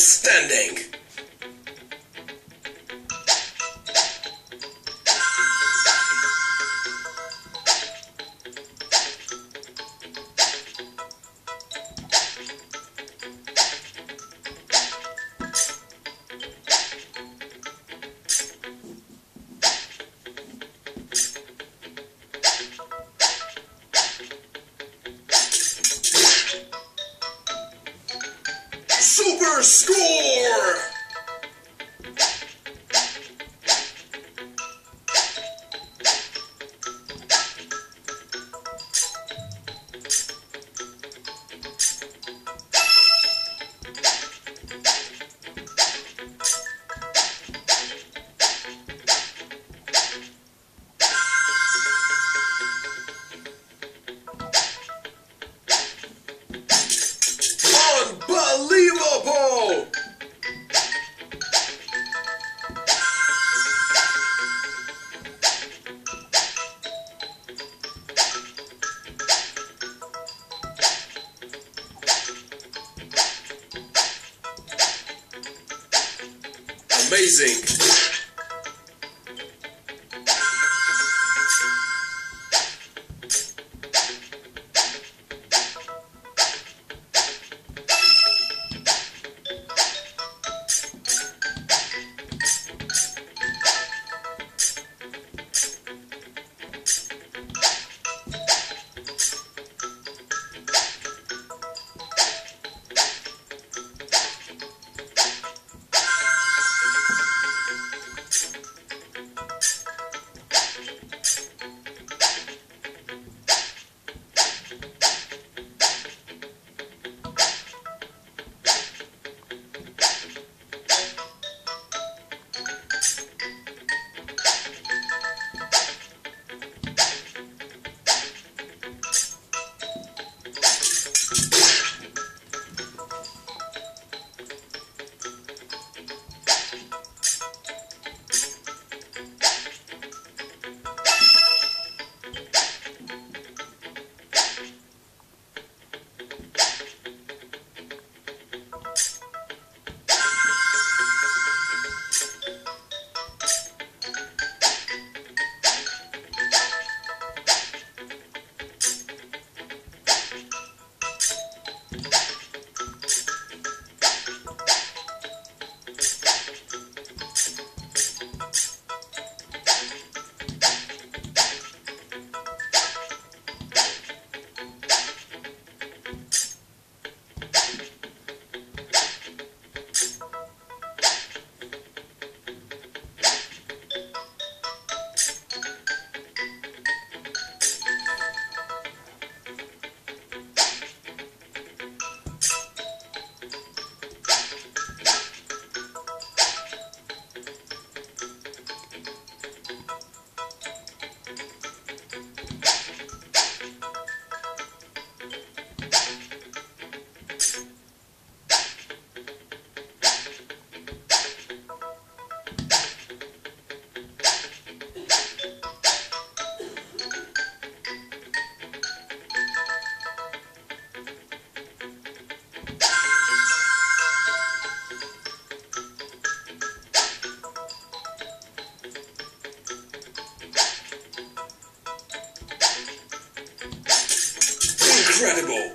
Standing. Super score! Amazing. Incredible!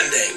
Sunday.